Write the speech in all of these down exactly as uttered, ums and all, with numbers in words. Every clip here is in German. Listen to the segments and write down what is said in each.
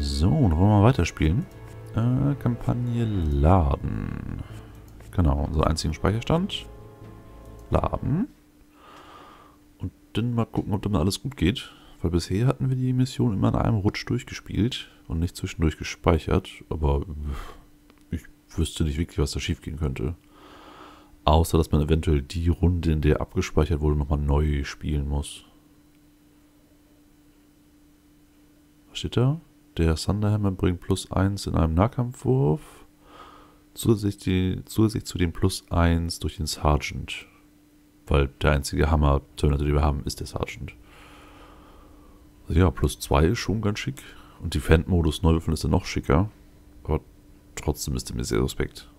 So, dann wollen wir mal weiterspielen. Äh, Kampagne laden. Genau, unseren einzigen Speicherstand. Laden. Und dann mal gucken, ob damit alles gut geht. Weil bisher hatten wir die Mission immer in einem Rutsch durchgespielt und nicht zwischendurch gespeichert. Aber ich wüsste nicht wirklich, was da schief gehen könnte. Außer, dass man eventuell die Runde, in der abgespeichert wurde, nochmal neu spielen muss. Was steht da? Der Thunderhammer bringt plus eins in einem Nahkampfwurf. Zusätzlich, die, zusätzlich zu dem plus eins durch den Sergeant. Weil der einzige Hammer-Terminator, den wir haben, ist der Sergeant. Also ja, plus zwei ist schon ganz schick. Und Defend-Modus Neuwürfeln ist dann noch schicker. Aber trotzdem ist er mir sehr suspekt.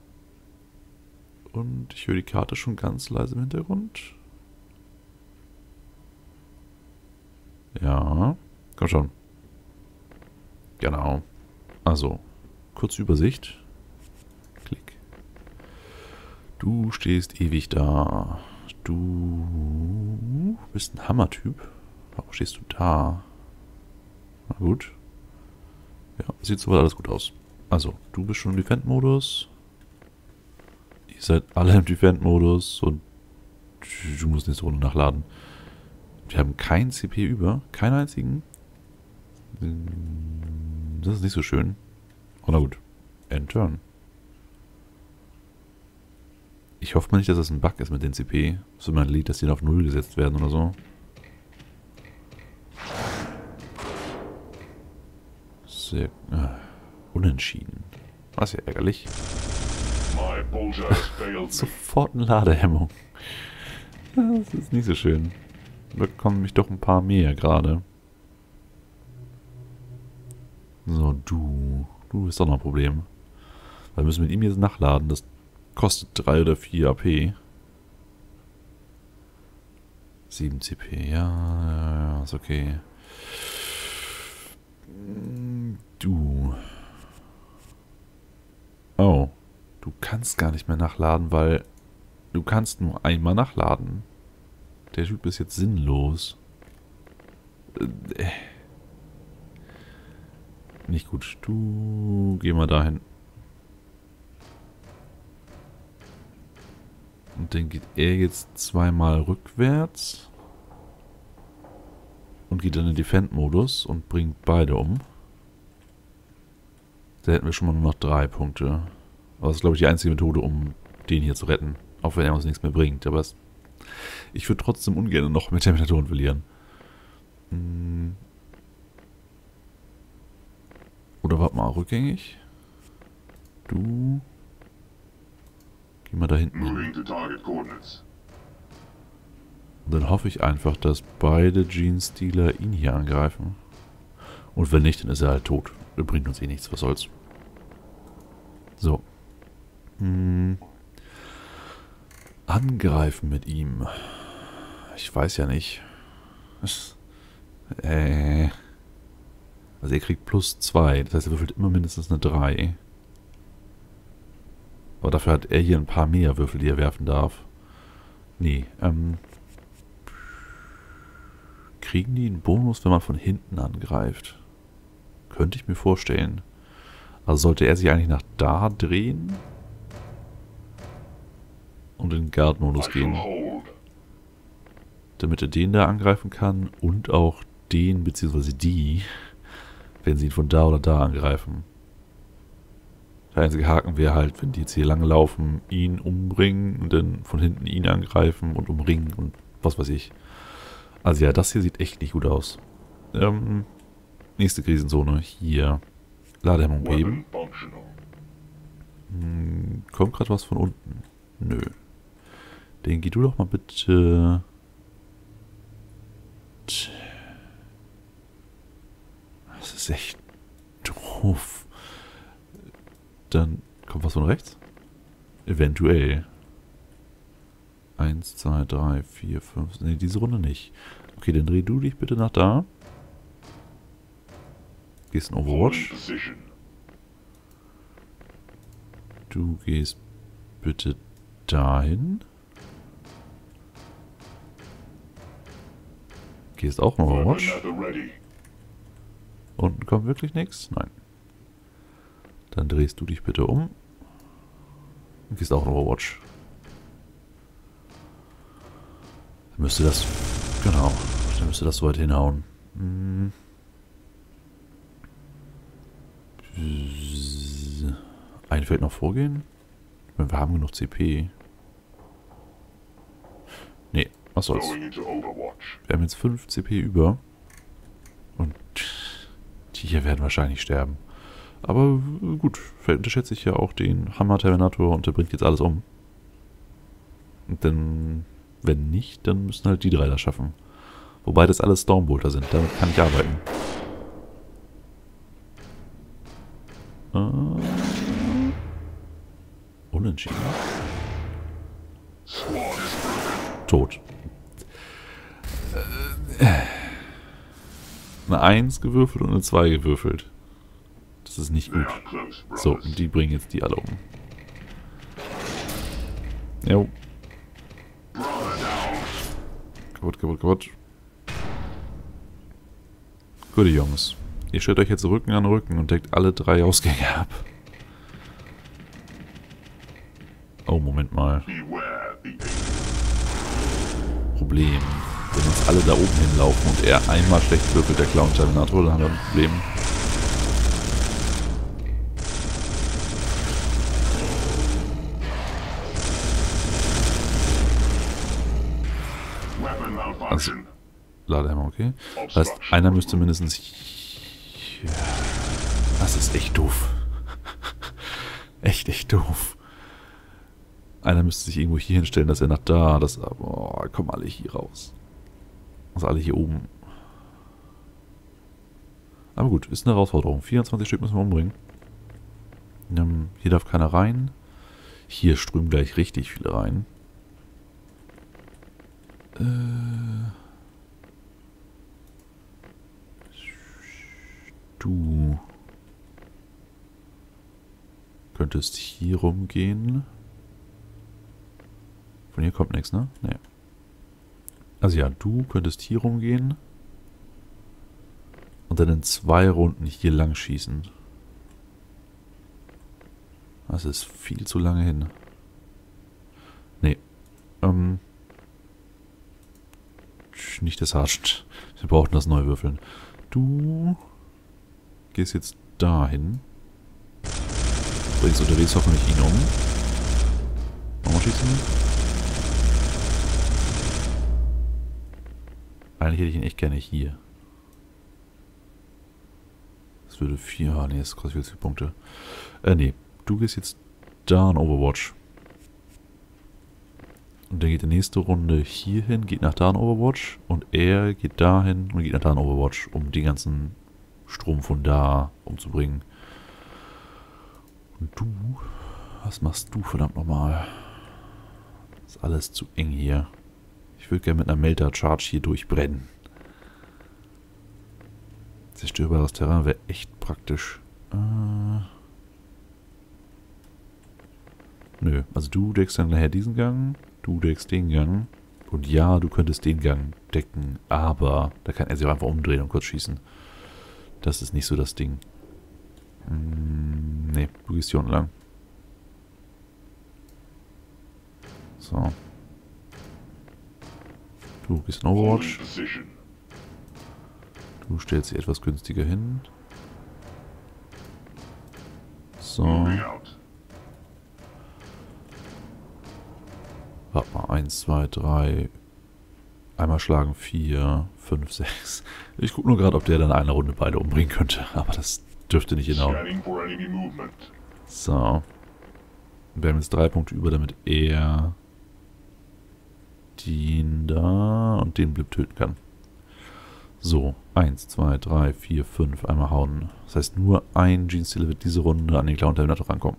Und ich höre die Karte schon ganz leise im Hintergrund. Ja, komm schon. Genau. Also, kurze Übersicht. Klick. Du stehst ewig da. Du bist ein Hammertyp. Warum stehst du da? Na gut. Ja, sieht soweit alles gut aus. Also, du bist schon im Defend-Modus. Ihr seid alle im Defend-Modus und du musst nächste Runde nachladen. Wir haben keinen C P über. Keinen einzigen. Das ist nicht so schön. Oh, na gut. End Turn. Ich hoffe mal nicht, dass das ein Bug ist mit den C P. Das ist immer ein Lied, dass die dann auf null gesetzt werden oder so. Sehr... Äh, unentschieden. Was ja ärgerlich. Sofort eine Ladehemmung. Das ist nicht so schön. Da kommen mich doch ein paar mehr gerade. So, du. Du bist doch noch ein Problem. Weil wir müssen mit ihm jetzt nachladen. Das kostet drei oder vier A P. sieben C P. Ja, ja, ist okay. Du. Oh. Du kannst gar nicht mehr nachladen, weil du kannst nur einmal nachladen. Der Typ ist jetzt sinnlos. Äh. Nicht gut. Du, geh mal dahin. Und dann geht er jetzt zweimal rückwärts. Und geht dann in den Defend-Modus und bringt beide um. Da hätten wir schon mal nur noch drei Punkte. Aber das ist, glaube ich, die einzige Methode, um den hier zu retten. Auch wenn er uns nichts mehr bringt. Aber es, ich würde trotzdem ungern noch mit der Methode verlieren. Hm. Oder warte mal, rückgängig. Du. Geh mal da hinten. Und dann hoffe ich einfach, dass beide Gene-Stealer ihn hier angreifen. Und wenn nicht, dann ist er halt tot. Er bringt uns eh nichts, was soll's. So. Hm. Angreifen mit ihm. Ich weiß ja nicht. Äh. Also er kriegt plus zwei, das heißt, er würfelt immer mindestens eine drei. Aber dafür hat er hier ein paar mehr Würfel, die er werfen darf. Nee, ähm... kriegen die einen Bonus, wenn man von hinten angreift? Könnte ich mir vorstellen. Also sollte er sich eigentlich nach da drehen? Und in den Guard-Modus gehen. Damit er den da angreifen kann und auch den bzw. die... wenn sie ihn von da oder da angreifen. Der einzige Haken wäre halt, wenn die jetzt hier lang laufen, ihn umbringen und dann von hinten ihn angreifen und umringen und was weiß ich. Also ja, das hier sieht echt nicht gut aus. Ähm, nächste Krisenzone, hier. Ladehemmung beheben. Hm, kommt gerade was von unten? Nö. Den geh du doch mal bitte... Tch. Das ist echt doof. Dann kommt was von rechts? Eventuell. eins, zwei, drei, vier, fünf. Ne, diese Runde nicht. Okay, dann dreh du dich bitte nach da. Gehst in Overwatch. Du gehst bitte dahin. Gehst auch in Overwatch. Unten kommt wirklich nichts? Nein. Dann drehst du dich bitte um. Und gehst auch in Overwatch. Dann müsste das... Genau. Dann müsste das so weit hinhauen. Hm. Ein Feld noch vorgehen? Ich meine, wir haben genug C P. Nee, was soll's. Wir haben jetzt fünf C P über. Und die hier werden wahrscheinlich sterben. Aber gut, vielleicht unterschätze ich ja auch den Hammer-Terminator und der bringt jetzt alles um. Und dann, wenn nicht, dann müssen halt die drei das schaffen. Wobei das alles Stormbolter sind, damit kann ich arbeiten. Uh, unentschieden. Tot. Eine eins gewürfelt und eine zwei gewürfelt. Das ist nicht gut. So, und die bringen jetzt die alle um. Jo. Kaputt, kaputt, kaputt. Gute Jungs. Ihr stellt euch jetzt Rücken an Rücken und deckt alle drei Ausgänge ab. Oh, Moment mal. Problem. Wenn uns alle da oben hinlaufen und er einmal schlecht würfelt, der Clown-Terminator, dann haben wir ein Problem. Also, Ladehämmer, okay. Das heißt, einer müsste mindestens... Das ist echt doof. echt, echt doof. Einer müsste sich irgendwo hier hinstellen, dass er nach da... Das, oh, kommen alle hier raus. Also alle hier oben. Aber gut, ist eine Herausforderung. vierundzwanzig Stück müssen wir umbringen. Hier darf keiner rein. Hier strömen gleich richtig viele rein. Äh... Du könntest hier rumgehen. Von hier kommt nichts, ne? Nee. Also ja, du könntest hier rumgehen. Und dann in zwei Runden hier lang schießen. Das ist viel zu lange hin. Nee. Ähm. Nicht das Harschen. Wir brauchten das Neuwürfeln. Du... gehst jetzt dahin. Bringst du unterwegs hoffentlich ihn um. Nochmal schießen. Eigentlich hätte ich ihn echt gerne hier. Das würde vier. Ah, nee, das kostet viel zu viele Punkte. Äh, nee. Du gehst jetzt da in Overwatch. Und dann geht die nächste Runde hier hin, geht nach da in Overwatch. Und er geht dahin und geht nach da in Overwatch, um die ganzen Strom von da umzubringen. Und du? Was machst du verdammt nochmal? Ist alles zu eng hier. Ich würde gerne mit einer Melter Charge hier durchbrennen. Zerstörbares Terrain wäre echt praktisch. Äh. Nö, also du deckst dann nachher diesen Gang, du deckst den Gang. Und ja, du könntest den Gang decken, aber da kann er sich auch einfach umdrehen und kurz schießen. Das ist nicht so das Ding. Hm, nee, du gehst hier unten lang. So. Du gehst in Overwatch. Du stellst sie etwas günstiger hin. So. Warte mal, eins, zwei, drei... Einmal schlagen vier, fünf, sechs. Ich gucke nur gerade, ob der dann eine Runde beide umbringen könnte. Aber das dürfte nicht genau. So. Wir haben jetzt drei Punkte über, damit er den da und den Blip töten kann. So. eins, zwei, drei, vier, fünf. Einmal hauen. Das heißt, nur ein Gene-Stealer wird diese Runde an den Clown Terminator rankommen.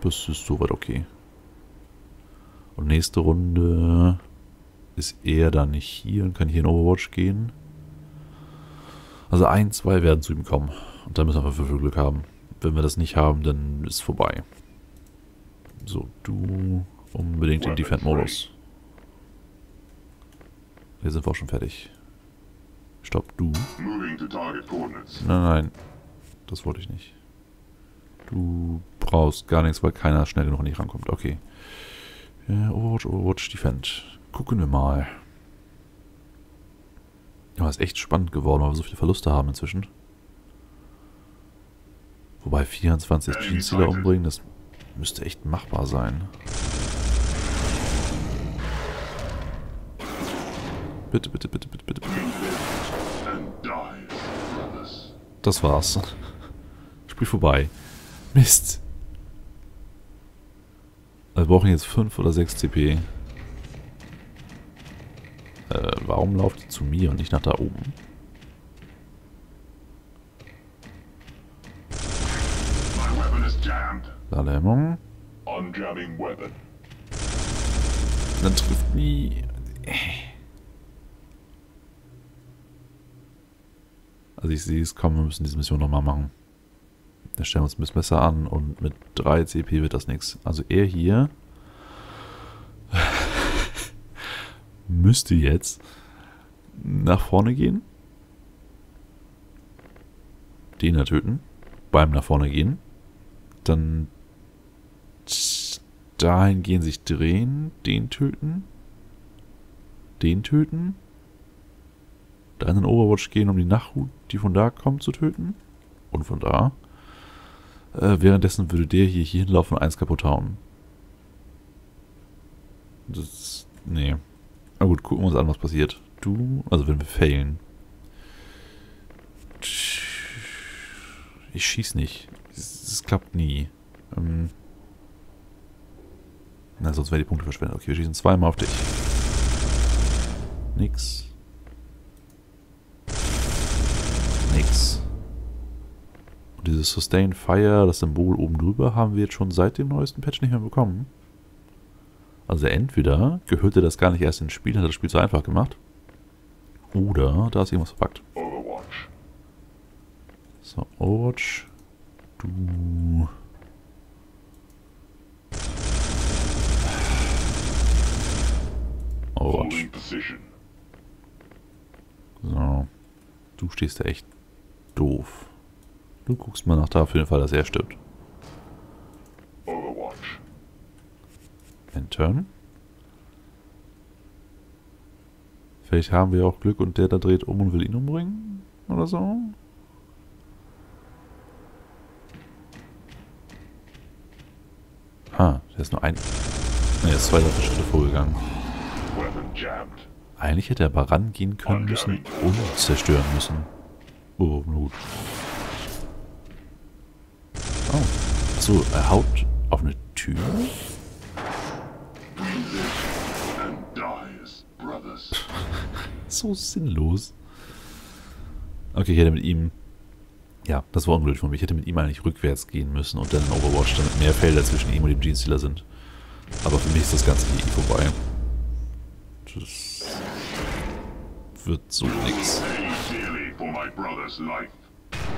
Das ist soweit okay. Und nächste Runde... ist er dann nicht hier und kann hier in Overwatch gehen. Also ein, zwei werden zu ihm kommen. Und dann müssen wir für viel Glück haben. Wenn wir das nicht haben, dann ist es vorbei. So, du unbedingt im Defend-Modus. Hier sind wir auch schon fertig. Stopp, du. Nein, nein. Das wollte ich nicht. Du brauchst gar nichts, weil keiner schnell noch nicht rankommt. Okay. Ja, Overwatch, Overwatch, Defend. Gucken wir mal. Ja, ist echt spannend geworden, weil wir so viele Verluste haben inzwischen. Wobei vierundzwanzig Teamzieler umbringen, das müsste echt machbar sein. Bitte, bitte, bitte, bitte, bitte, bitte. Das war's. Spiel vorbei. Mist. Wir brauchen jetzt fünf oder sechs C P. Äh, warum lauft ihr zu mir und nicht nach da oben? Ladehemmung. Dann trifft nie. Also ich sehe es kommen, wir müssen diese Mission nochmal machen. Dann stellen wir uns ein bisschen besser an und mit drei C P wird das nichts. Also er hier müsste jetzt nach vorne gehen. Den da töten. Beim nach vorne gehen. Dann dahin gehen, sich drehen. Den töten. Den töten. Da in den Overwatch gehen, um die Nachhut, die von da kommt, zu töten. Und von da. Äh, währenddessen würde der hier, hier hinlaufen und eins kaputt hauen. Das. Nee. Na gut, gucken wir uns an, was passiert. Du. Also, wenn wir failen. Ich schieß nicht. Es klappt nie. Ähm. Na, sonst wäre die Punkte verschwendet. Okay, wir schießen zweimal auf dich. Nix. Nix. Und dieses Sustain Fire, das Symbol oben drüber, haben wir jetzt schon seit dem neuesten Patch nicht mehr bekommen. Also entweder gehörte das gar nicht erst ins Spiel, hat das Spiel zu einfach gemacht. Oder da ist irgendwas verpackt. Overwatch. So, Overwatch. Du. Overwatch. So. Du stehst da echt doof. Du guckst mal nach da für den Fall, dass er stirbt. Overwatch. End Turn. Vielleicht haben wir auch Glück und der da dreht um und will ihn umbringen. Oder so. Ha, der ist nur ein... Ne, er ist zwei Schritte Schritte vorgegangen. Eigentlich hätte er aber rangehen können müssen und zerstören müssen. Oh, gut. Oh. Achso, er haut auf eine Tür. So sinnlos. Okay, ich hätte mit ihm... Ja, das war unglücklich von mir. Ich hätte mit ihm eigentlich rückwärts gehen müssen und dann in Overwatch, damit mehr Felder zwischen ihm und dem Genestealer sind. Aber für mich ist das Ganze hier vorbei. Das wird so nix.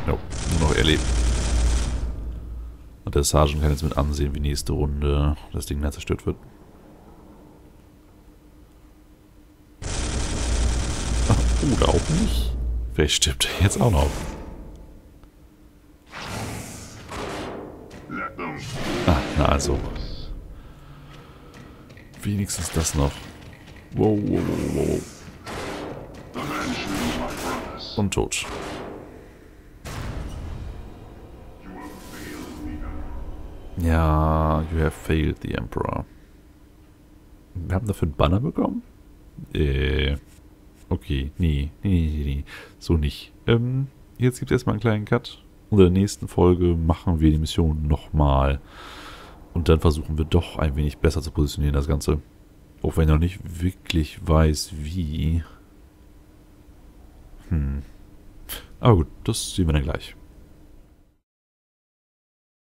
Ja, nur noch erleben. Und der Sergeant kann jetzt mit ansehen, wie nächste Runde das Ding mehr zerstört wird. Oder auch nicht. Vielleicht stirbt er jetzt auch noch. Ah, na also. Wenigstens das noch. Wow, wow, wow, wow. Und tot. Ja, you have failed the Emperor. Wir haben dafür einen Banner bekommen? Äh. Okay, nee, nee, nee, nee. So nicht. Ähm, jetzt gibt es erstmal einen kleinen Cut. Und in der nächsten Folge machen wir die Mission nochmal. Und dann versuchen wir doch ein wenig besser zu positionieren, das Ganze. Auch wenn ich noch nicht wirklich weiß, wie. Hm. Aber gut, das sehen wir dann gleich.